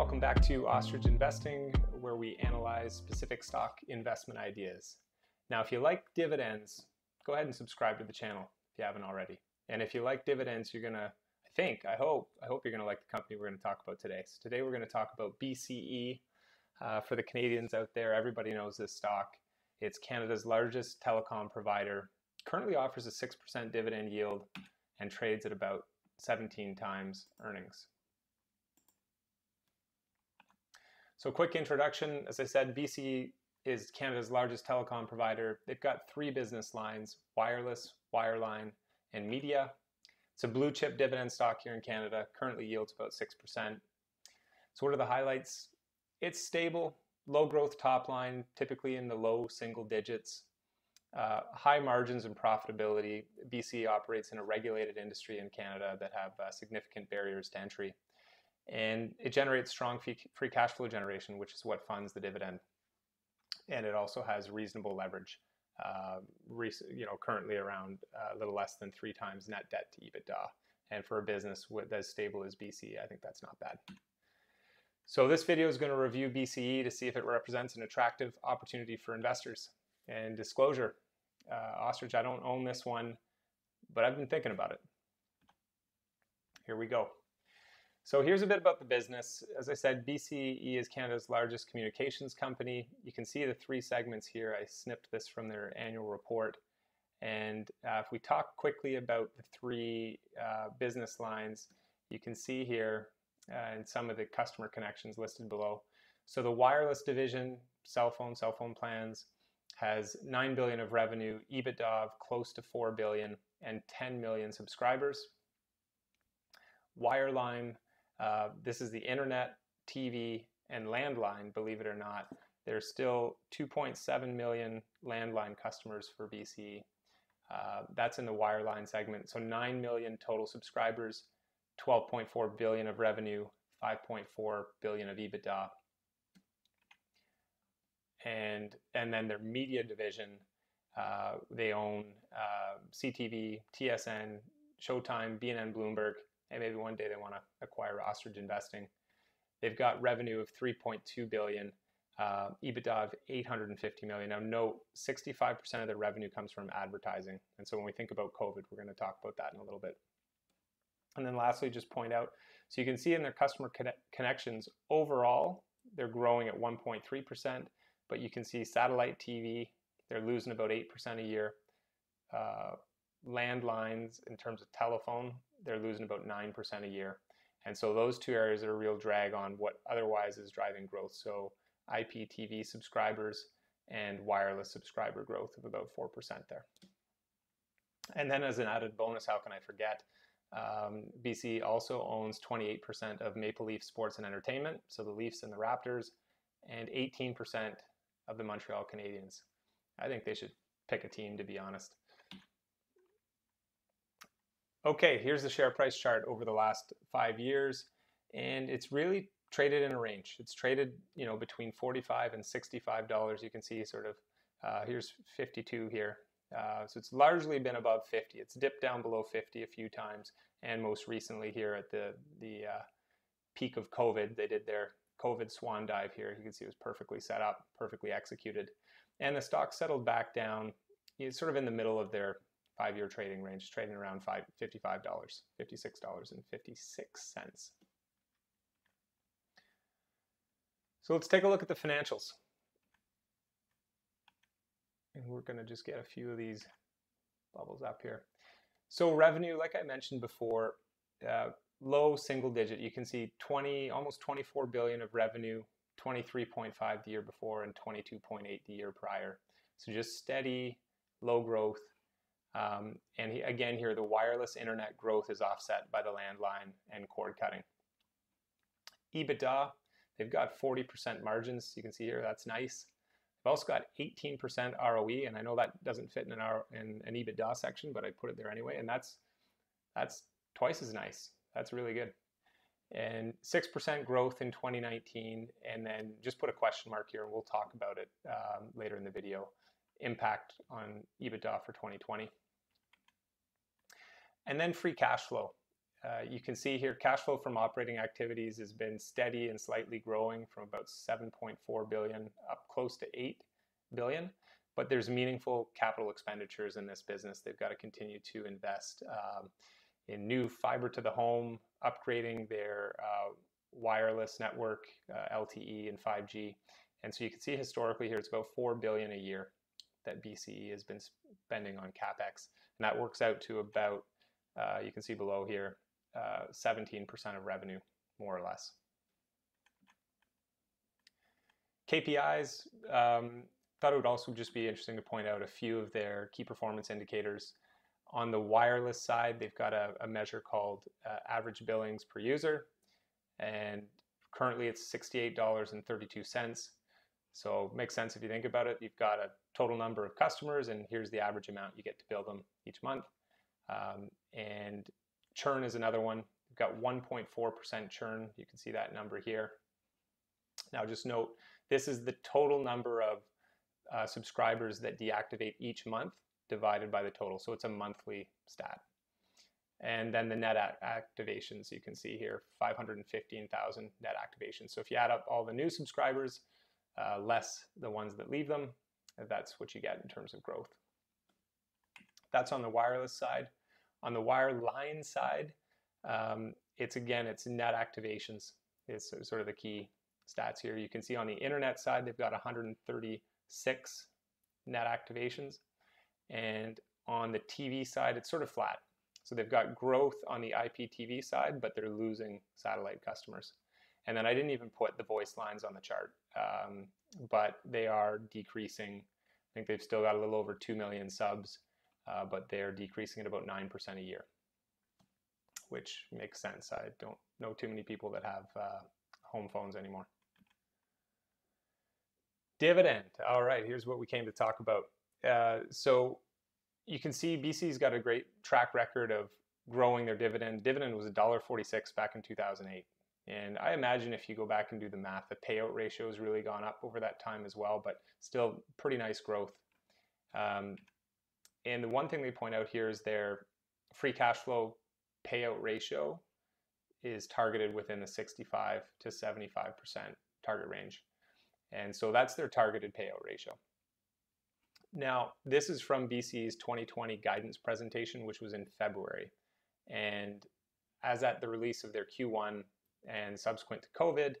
Welcome back to Ostrich Investing, where we analyze specific stock investment ideas. Now, if you like dividends, go ahead and subscribe to the channel if you haven't already. And if you like dividends, you're gonna, I hope you're gonna like the company we're gonna talk about today. So today we're gonna talk about BCE. For the Canadians out there, everybody knows this stock. It's Canada's largest telecom provider, currently offers a 6% dividend yield and trades at about 17 times earnings. So quick introduction, as I said, BCE is Canada's largest telecom provider. They've got three business lines: wireless, wireline, and media. It's a blue chip dividend stock here in Canada, currently yields about 6%. So what are the highlights? It's stable, low growth top line, typically in the low single digits, high margins and profitability. BCE operates in a regulated industry in Canada that have significant barriers to entry. And it generates strong free cash flow generation, which is what funds the dividend. And it also has reasonable leverage, currently around a little less than 3 times net debt to EBITDA. And for a business with as stable as BCE, I think that's not bad. So this video is going to review BCE to see if it represents an attractive opportunity for investors. And disclosure, Ostrich, I don't own this one, but I've been thinking about it. Here we go. So here's a bit about the business. As I said, BCE is Canada's largest communications company. You can see the three segments here. I snipped this from their annual report. And if we talk quickly about the three business lines, you can see here and some of the customer connections listed below. So the wireless division, cell phone plans, has 9 billion of revenue, EBITDA of close to 4 billion, and 10 million subscribers. Wireline, this is the internet, TV, and landline, believe it or not. There's still 2.7 million landline customers for BCE. That's in the wireline segment. So 9 million total subscribers, 12.4 billion of revenue, 5.4 billion of EBITDA. And then their media division, they own CTV, TSN, Showtime, BNN, Bloomberg. And maybe one day they want to acquire Ostrich Investing. They've got revenue of 3.2 billion, EBITDA of 850 million. Now note, 65% of their revenue comes from advertising. And so when we think about COVID, we're going to talk about that in a little bit. And then lastly, just point out, so you can see in their customer connections overall, they're growing at 1.3%, but you can see satellite TV, they're losing about 8% a year. Landlines, in terms of telephone, they're losing about 9% a year. And so those two areas are a real drag on what otherwise is driving growth. So IPTV subscribers and wireless subscriber growth of about 4% there. And then as an added bonus, how can I forget? BCE also owns 28% of Maple Leaf Sports and Entertainment, so the Leafs and the Raptors, and 18% of the Montreal Canadiens. I think they should pick a team, to be honest. Okay, here's the share price chart over the last 5 years, and it's really traded in a range. It's traded, you know, between $45 and $65. You can see sort of, here's 52 here. So it's largely been above 50. It's dipped down below 50 a few times, and most recently here at the peak of COVID, they did their COVID swan dive here. You can see it was perfectly set up, perfectly executed. And the stock settled back down, it's sort of in the middle of their five-year trading range, trading around $55, $56.56. So let's take a look at the financials. And we're going to just get a few of these bubbles up here. So revenue, like I mentioned before, low single digit. You can see almost 24 billion of revenue, 23.5 the year before, and 22.8 the year prior. So just steady, low growth. And again here, the wireless internet growth is offset by the landline and cord cutting. EBITDA, they've got 40% margins. You can see here, that's nice. They've also got 18% ROE, and I know that doesn't fit in an EBITDA section, but I put it there anyway, and that's twice as nice. That's really good. And 6% growth in 2019, and then just put a question mark here, and we'll talk about it later in the video. Impact on EBITDA for 2020. And then free cash flow. You can see here cash flow from operating activities has been steady and slightly growing from about 7.4 billion up close to 8 billion. But there's meaningful capital expenditures in this business. They've got to continue to invest in new fiber to the home, upgrading their wireless network, LTE and 5G. And so you can see historically here, it's about 4 billion a year that BCE has been spending on CapEx. And that works out to about, you can see below here, 17% of revenue, more or less. KPIs, thought it would also just be interesting to point out a few of their key performance indicators. On the wireless side, they've got a measure called average billings per user, and currently it's $68.32. So it makes sense if you think about it. You've got a total number of customers, and here's the average amount you get to bill them each month. And churn is another one. We've got 1.4% churn. You can see that number here. Now just note, this is the total number of subscribers that deactivate each month divided by the total. So it's a monthly stat. And then the net activations you can see here, 515,000 net activations. So if you add up all the new subscribers, less the ones that leave them, that's what you get in terms of growth. That's on the wireless side. On the wireline side, it's again, it's net activations. It's sort of the key stats here. You can see on the internet side, they've got 136 net activations. And on the TV side, it's sort of flat. So they've got growth on the IPTV side, but they're losing satellite customers. And then I didn't even put the voice lines on the chart, but they are decreasing. I think they've still got a little over 2 million subs. But they're decreasing at about 9% a year, which makes sense. I don't know too many people that have home phones anymore. Dividend. All right, here's what we came to talk about. So you can see BCE's got a great track record of growing their dividend. Dividend was $1.46 back in 2008. And I imagine if you go back and do the math, the payout ratio has really gone up over that time as well, but still pretty nice growth. And the one thing they point out here is their free cash flow payout ratio is targeted within the 65 to 75% target range. And so that's their targeted payout ratio. Now, this is from BCE's 2020 guidance presentation, which was in February. And as at the release of their Q1 and subsequent to COVID,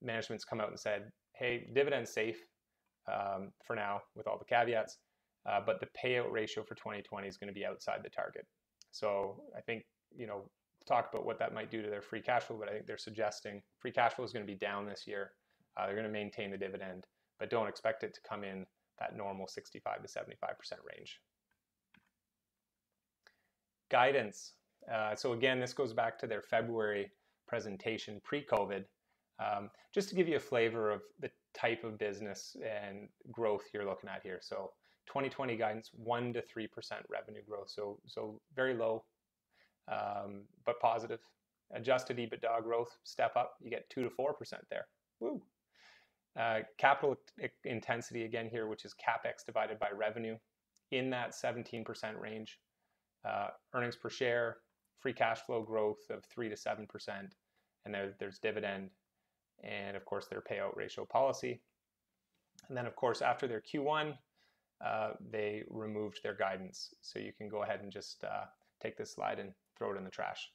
management's come out and said, hey, dividend's safe for now with all the caveats. But the payout ratio for 2020 is going to be outside the target. So I think, you know, talk about what that might do to their free cash flow, but I think they're suggesting free cash flow is going to be down this year. They're going to maintain the dividend, but don't expect it to come in that normal 65 to 75% range. Guidance. So again, this goes back to their February presentation pre-COVID. Just to give you a flavor of the type of business and growth you're looking at here. So 2020 guidance, 1 to 3% revenue growth, so very low, but positive. Adjusted EBITDA growth, step up, you get 2 to 4% there. Woo! Capital intensity again here, which is CapEx divided by revenue, in that 17% range. Earnings per share, free cash flow growth of 3 to 7%, and there's dividend, and of course their payout ratio policy. And then of course after their Q1, they removed their guidance. So you can go ahead and just take this slide and throw it in the trash.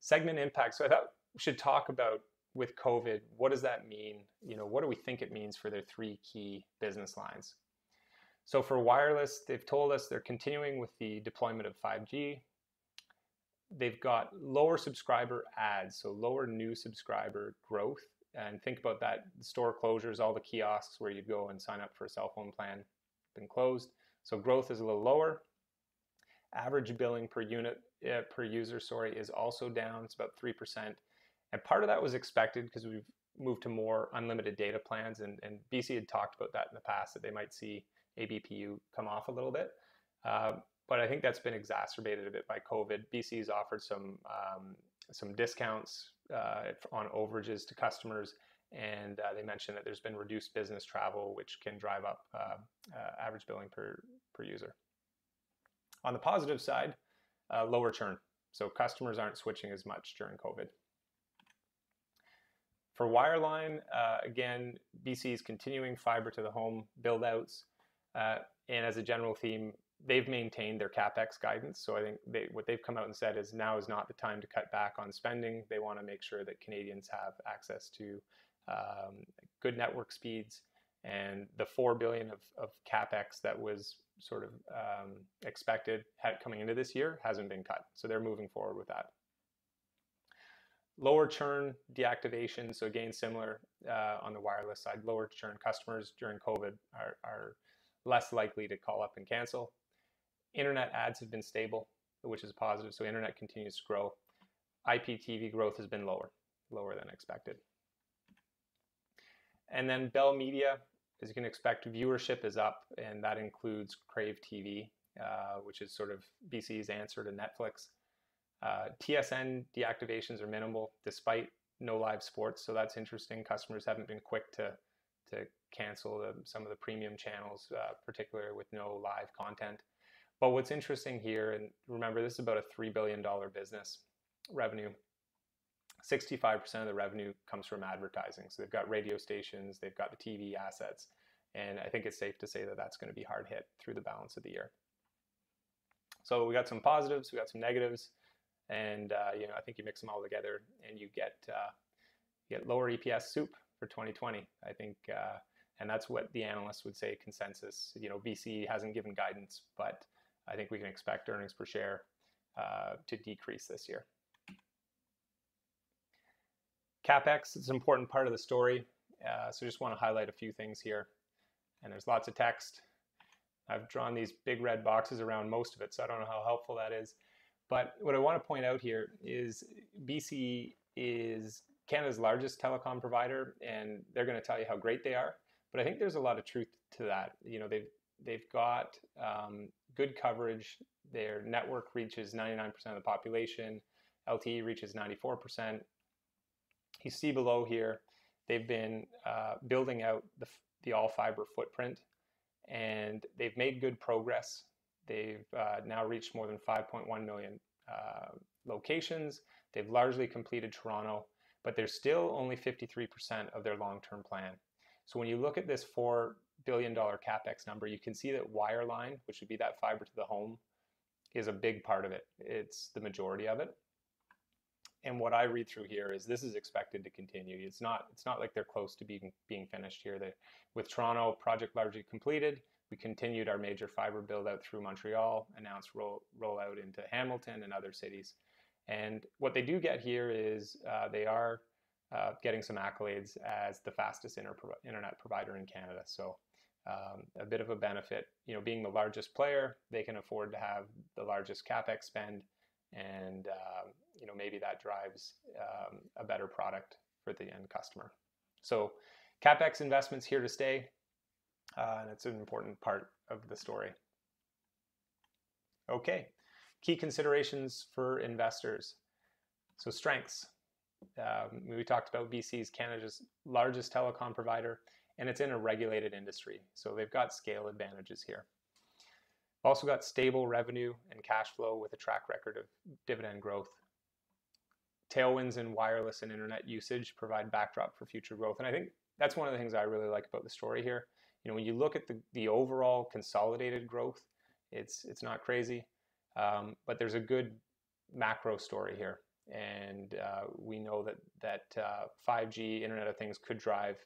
Segment impact. So I thought we should talk about, with COVID, what does that mean? You know, what do we think it means for their three key business lines? So for wireless, they've told us they're continuing with the deployment of 5G. They've got lower subscriber adds, so lower new subscriber growth. And think about that, store closures, all the kiosks where you'd go and sign up for a cell phone plan, been closed. So growth is a little lower. Average billing per unit, per user, sorry, is also down. It's about 3%. And part of that was expected because we've moved to more unlimited data plans. And BC had talked about that in the past, that they might see ABPU come off a little bit. But I think that's been exacerbated a bit by COVID. BC's offered some discounts on overages to customers, and they mentioned that there's been reduced business travel, which can drive up average billing per user. On the positive side, lower churn. So customers aren't switching as much during COVID. For wireline, again, BC is continuing fiber to the home build outs. And as a general theme, they've maintained their CapEx guidance. So I think what they've come out and said is now is not the time to cut back on spending. They want to make sure that Canadians have access to good network speeds. And the $4 billion of CapEx that was sort of expected coming into this year hasn't been cut. So they're moving forward with that. Lower churn deactivation. So again, similar on the wireless side, lower churn customers during COVID are less likely to call up and cancel. Internet ads have been stable, which is positive. So internet continues to grow. IPTV growth has been lower than expected. And then Bell Media, as you can expect, viewership is up, and that includes Crave TV, which is sort of BC's answer to Netflix. TSN deactivations are minimal despite no live sports, so that's interesting. Customers haven't been quick to cancel some of the premium channels, particularly with no live content. But what's interesting here, and remember this is about a $3 billion business revenue, 65% of the revenue comes from advertising. So they've got radio stations, they've got the TV assets, and I think it's safe to say that that's going to be hard hit through the balance of the year. So we got some positives, we got some negatives, and you know, I think you mix them all together and you get lower EPS soup for 2020. I think, and that's what the analysts would say consensus. You know, BCE hasn't given guidance, but I think we can expect earnings per share to decrease this year. CapEx is an important part of the story, so just want to highlight a few things here. And there's lots of text. I've drawn these big red boxes around most of it, so I don't know how helpful that is. But what I want to point out here is BCE is Canada's largest telecom provider, and they're going to tell you how great they are. But I think there's a lot of truth to that. You know, they've got good coverage. Their network reaches 99% of the population. LTE reaches 94%. You see below here, they've been building out the all-fiber footprint, and they've made good progress. They've now reached more than 5.1 million locations. They've largely completed Toronto, but they're still only 53% of their long-term plan. So when you look at this $4 billion CapEx number, you can see that wireline, which would be that fiber to the home, is a big part of it. It's the majority of it. And what I read through here is this is expected to continue. It's not like they're close to being finished here. With Toronto project largely completed, we continued our major fiber build out through Montreal, announced rollout into Hamilton and other cities. And what they do get here is they are getting some accolades as the fastest internet provider in Canada. So a bit of a benefit, you know, being the largest player, they can afford to have the largest CapEx spend. And you know, maybe that drives a better product for the end customer. So CapEx investments here to stay, and it's an important part of the story. Okay, key considerations for investors. So strengths. We talked about BCE's Canada's largest telecom provider, and it's in a regulated industry. So they've got scale advantages here. Also got stable revenue and cash flow with a track record of dividend growth. Tailwinds in wireless and internet usage provide backdrop for future growth. And I think that's one of the things I really like about the story here. You know, when you look at the overall consolidated growth, it's not crazy, but there's a good macro story here. And we know that 5G, Internet of Things could drive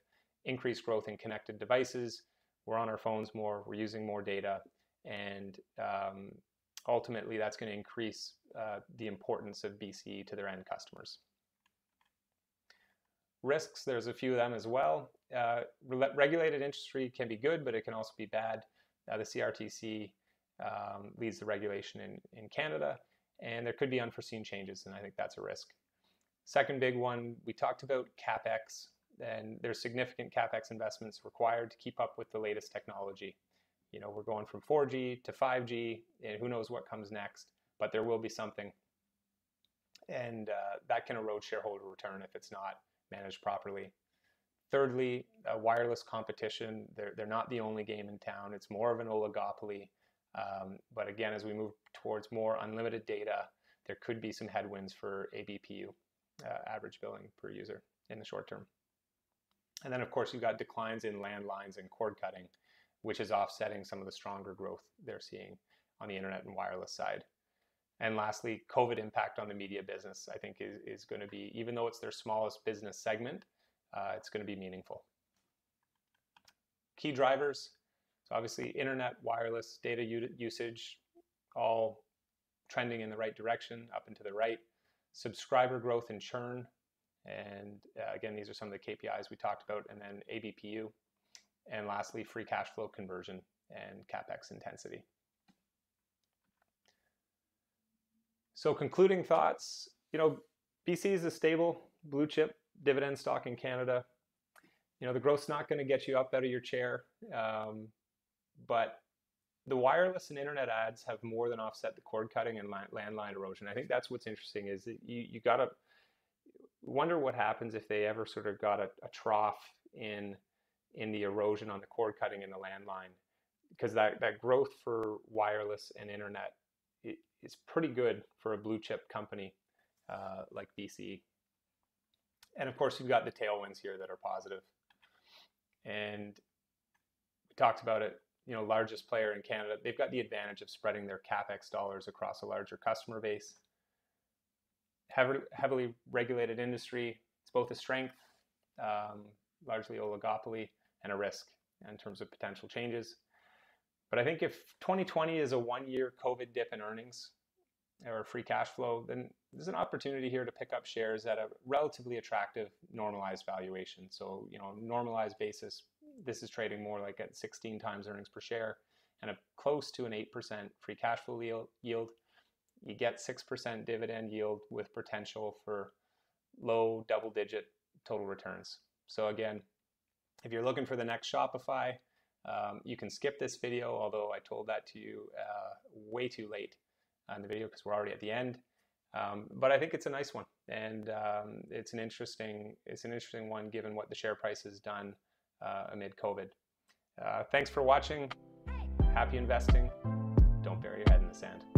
increased growth in connected devices. We're on our phones more, we're using more data. And ultimately, that's going to increase the importance of BCE to their end customers. Risks, there's a few of them as well. Regulated industry can be good, but it can also be bad. The CRTC leads the regulation in Canada, and there could be unforeseen changes, and I think that's a risk. Second big one, we talked about CapEx, and there's significant CapEx investments required to keep up with the latest technology. You know, we're going from 4G to 5G, and who knows what comes next, but there will be something. And that can erode shareholder return if it's not managed properly. Thirdly, wireless competition. They're not the only game in town. It's more of an oligopoly. But again, as we move towards more unlimited data, there could be some headwinds for ABPU, average billing per user, in the short term. And then, of course, you've got declines in landlines and cord cutting, which is offsetting some of the stronger growth they're seeing on the internet and wireless side. And lastly, COVID impact on the media business, I think, is going to be, even though it's their smallest business segment, it's going to be meaningful. Key drivers, so obviously internet, wireless, data usage, all trending in the right direction, up and to the right. Subscriber growth and churn. And again, these are some of the KPIs we talked about, and then ABPU. And lastly, free cash flow conversion and CapEx intensity. So concluding thoughts, you know, BC is a stable blue chip dividend stock in Canada. You know, the growth's not going to get you up out of your chair, but the wireless and internet ads have more than offset the cord cutting and landline erosion. I think that's what's interesting, is that you got to wonder what happens if they ever sort of got a trough in the erosion on the cord cutting and the landline, because that growth for wireless and internet, it's pretty good for a blue chip company like BCE. And of course, you've got the tailwinds here that are positive. And we talked about it, you know, largest player in Canada. They've got the advantage of spreading their CapEx dollars across a larger customer base. Heavily regulated industry. It's both a strength, largely oligopoly, and a risk in terms of potential changes. But I think if 2020 is a one-year COVID dip in earnings or free cash flow, then there's an opportunity here to pick up shares at a relatively attractive normalized valuation. So, you know, normalized basis, this is trading more like at 16 times earnings per share and a close to an 8% free cash flow yield. You get 6% dividend yield with potential for low double-digit total returns. So again, if you're looking for the next Shopify, you can skip this video, although I told that to you way too late on the video because we're already at the end. But I think it's a nice one, and it's an interesting one given what the share price has done amid COVID. Thanks for watching. Happy investing. Don't bury your head in the sand.